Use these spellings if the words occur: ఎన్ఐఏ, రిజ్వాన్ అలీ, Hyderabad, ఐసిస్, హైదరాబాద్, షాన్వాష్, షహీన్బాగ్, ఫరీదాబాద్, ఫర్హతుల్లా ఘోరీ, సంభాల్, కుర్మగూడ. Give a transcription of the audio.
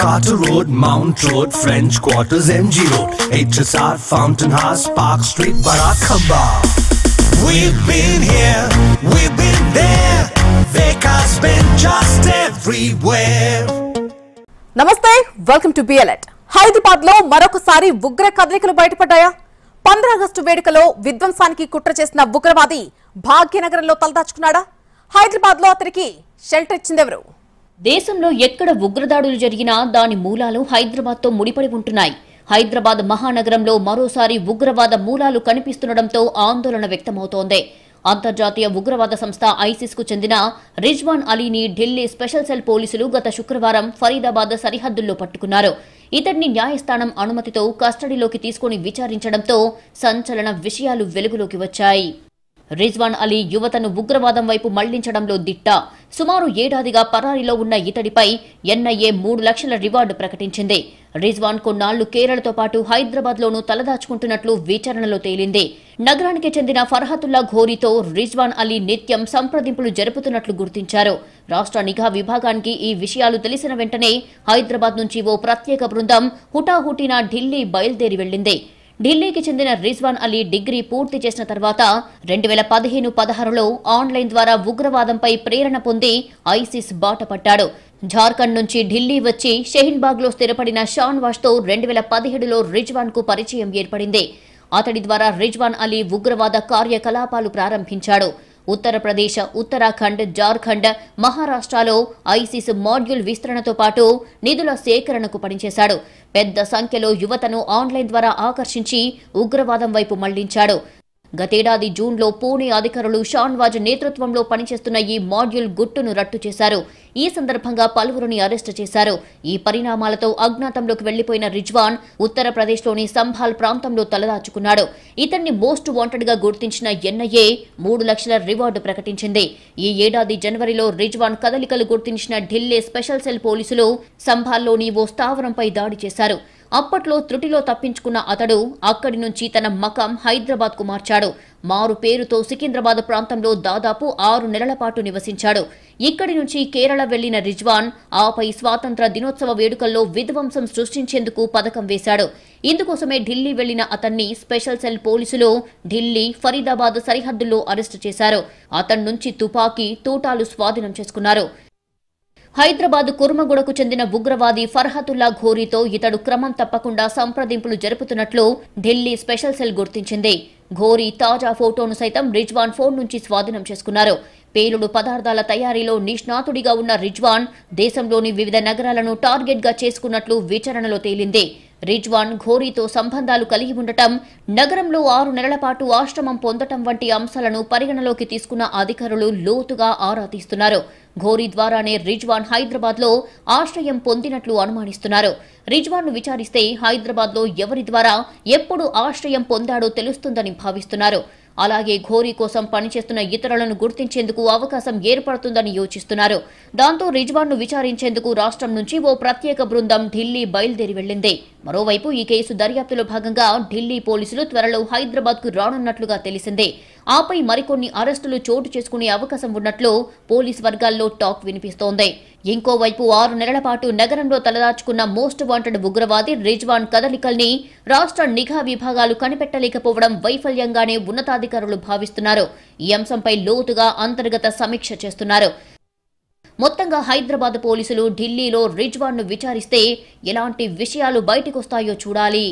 Carter Road, Mount Road, French Quarters, MG Road, HSR, Fountain House, Park Street, Barakaba. We've been here, we've been there, Vekas been just everywhere. Namaste, welcome to BLET. Hyderabad lo marokasari ugra kadrikalu bayatapadaya. 15 Agostu vedukalo vidvansaniki kutra chesina ugravadi Bhagyanagaralo taldachukunnada. Hyderabad lo atariki shelter ichindavaru. దేశంలో ఎక్కడ ఉగ్రదాడులు జరిగినా దాని మూలాలు హైదరాబాద్తో ముడిపడి ఉంటున్నాయి. హైదరాబాద్ మహానగరంలో మరోసారి ఉగ్రవాద మూలాలు కనిపిస్తుండడంతో ఆందోళన వ్యక్తమవుతోంది. అంతర్జాతీయ ఉగ్రవాద సంస్థ ఐసిస్కు చెందిన రిజ్వాన్ అలీని ఢిల్లీ స్పెషల్ సెల్ పోలీసులు గత శుక్రవారం ఫరీదాబాద్ సరిహద్దుల్లో పట్టుకున్నారు. ఇతడిని న్యాయస్థానం అనుమతితో కస్టడీలోకి తీసుకొని విచారించడంతో సంచలన విషయాలు వెలుగులోకి వచ్చాయి. రిజ్వాన్ అలీ యువతను ఉగ్రవాదం వైపు మళ్లించడంలో దిట్ట. సుమారు ఏడాదిగా పరారీలో ఉన్న ఇతడిపై ఎన్ఐఏ 3 లక్షల రివార్డు ప్రకటించింది. రిజ్వాన్ కొన్నాళ్లు కేరళతో పాటు హైదరాబాద్లోనూ తలదాచుకుంటున్నట్లు విచారణలో తేలింది. నగరానికి చెందిన ఫర్హతుల్లా ఘోరీతో రిజ్వాన్ అలీ నిత్యం సంప్రదింపులు జరుపుతున్నట్లు గుర్తించారు. రాష్ట్ర నిఘా విభాగానికి ఈ విషయాలు తెలిసిన వెంటనే హైదరాబాద్ నుంచి ఓ ప్రత్యేక బృందం హుటాహుటిన ఢిల్లీ బయలుదేరి వెళ్లింది. ఢిల్లీకి చెందిన రిజ్వాన్ అలీ డిగ్రీ పూర్తి చేసిన తర్వాత 2015-16లో ఆన్లైన్ ద్వారా ఉగ్రవాదంపై ప్రేరణ పొంది ఐసిస్ బాట పట్టాడు. జార్ఖండ్ నుంచి ఢిల్లీ వచ్చి షహీన్బాగ్లో స్థిరపడిన షాన్వాష్తో 2017లో రిజ్వాన్కు పరిచయం ఏర్పడింది. అతడి ద్వారా రిజ్వాన్ అలీ ఉగ్రవాద కార్యకలాపాలు ప్రారంభించాడు. ఉత్తరప్రదేశ్, ఉత్తరాఖండ్, జార్ఖండ్, మహారాష్ట్రలో ఐసిస్ మాడ్యూల్ విస్తరణతో పాటు నిధుల సేకరణకు పనిచేశాడు. పెద్ద సంఖ్యలో యువతను ఆన్లైన్ ద్వారా ఆకర్షించి ఉగ్రవాదం వైపు మళ్లించాడు. గతేడాది జూన్లో పూణే అధికారులు షాన్వాజ్ నేతృత్వంలో పనిచేస్తున్న ఈ మాడ్యూల్ గుట్టును రట్టు చేశారు. ఈ సందర్భంగా పలువురిని అరెస్టు చేశారు. ఈ పరిణామాలతో అజ్ఞాతంలోకి వెళ్లిపోయిన రిజ్వాన్ ఉత్తరప్రదేశ్లోని సంభాల్ ప్రాంతంలో తలదాచుకున్నాడు. ఇతన్ని మోస్ట్ వాంటెడ్గా గుర్తించిన ఎన్ఐఏ 3 లక్షల రివార్డు ప్రకటించింది. ఈ ఏడాది జనవరిలో రిజ్వాన్ కదలికలు గుర్తించిన ఢిల్లీ స్పెషల్ సెల్ పోలీసులు సంభాల్లోని ఓ స్థావరంపై దాడి చేశారు. అప్పట్లో త్రుటిలో తప్పించుకున్న అతడు అక్కడి నుంచి తన మకం హైదరాబాద్కు మార్చాడు. మారు పేరుతో సికింద్రాబాద్ ప్రాంతంలో దాదాపు 6 నెలల పాటు నివసించాడు. ఇక్కడి నుంచి కేరళ వెళ్లిన రిజ్వాన్ ఆపై స్వాతంత్ర దినోత్సవ వేడుకల్లో విధ్వంసం సృష్టించేందుకు పథకం వేశాడు. ఇందుకోసమే ఢిల్లీ వెళ్లిన అతన్ని స్పెషల్ సెల్ పోలీసులు ఢిల్లీ, ఫరీదాబాద్ సరిహద్దుల్లో అరెస్టు చేశారు. అతడి నుంచి తుపాకీ, తూటాలు స్వాధీనం చేసుకున్నారు. హైదరాబాద్ కుర్మగూడకు చెందిన ఉగ్రవాది ఫర్హతుల్లా ఘోరీతో ఇతడు క్రమం తప్పకుండా సంప్రదింపులు జరుపుతున్నట్లు ఢిల్లీ స్పెషల్ సెల్ గుర్తించింది. ఘోరీ తాజా ఫోటోను సైతం రిజ్వాన్ ఫోన్ నుంచి స్వాధీనం చేసుకున్నారు. పేలుడు పదార్థాల తయారీలో నిష్ణాతుడిగా ఉన్న రిజ్వాన్ దేశంలోని వివిధ నగరాలను టార్గెట్గా చేసుకున్నట్లు విచారణలో తేలింది. రిజ్వాన్ ఘోరీతో సంబంధాలు కలిగి ఉండటం, నగరంలో 6 నెలల పాటు ఆశ్రమం పొందటం వంటి అంశాలను పరిగణలోకి తీసుకున్న అధికారులు లోతుగా ఆరా తీస్తున్నారు. ఘోరీ ద్వారానే రిజ్వాన్ హైదరాబాద్లో ఆశ్రయం పొందినట్లు అనుమానిస్తున్నారు. రిజ్వాన్ను విచారిస్తే హైదరాబాద్లో ఎవరి ద్వారా ఎప్పుడు ఆశ్రయం పొందాడో తెలుస్తుందని భావిస్తున్నారు. అలాగే ఘోరీ కోసం పనిచేస్తున్న ఇతరులను గుర్తించేందుకు అవకాశం ఏర్పడుతుందని యోచిస్తున్నారు. దాంతో రిజ్వాన్ను విచారించేందుకు రాష్ట్రం నుంచి ఓ ప్రత్యేక బృందం ఢిల్లీ బయలుదేరి వెళ్లింది. మరోవైపు ఈ కేసు దర్యాప్తులో భాగంగా ఢిల్లీ పోలీసులు త్వరలో హైదరాబాద్కు రానున్నట్లుగా తెలిసిందే. ఆపై మరికొన్ని అరెస్టులు చోటు చేసుకునే అవకాశం ఉన్నట్లు పోలీస్ వర్గాల్లో టాక్ వినిపిస్తోంది. ఇంకోవైపు 6 నెలల పాటు నగరంలో తలదాచుకున్న మోస్ట్ వాంటెడ్ ఉగ్రవాది రిజ్వాన్ కదలికల్ని రాష్ట్ర నిఘా విభాగాలు కనిపెట్టలేకపోవడం వైఫల్యంగానే ఉన్నతాధికారులు భావిస్తున్నారు. ఈ అంశంపై లోతుగా అంతర్గత సమీక్ష చేస్తున్నారు. మొత్తంగా హైదరాబాద్ పోలీసులు ఢిల్లీలో రిజ్వాన్ను విచారిస్తే ఎలాంటి విషయాలు బయటకొస్తాయో చూడాలి.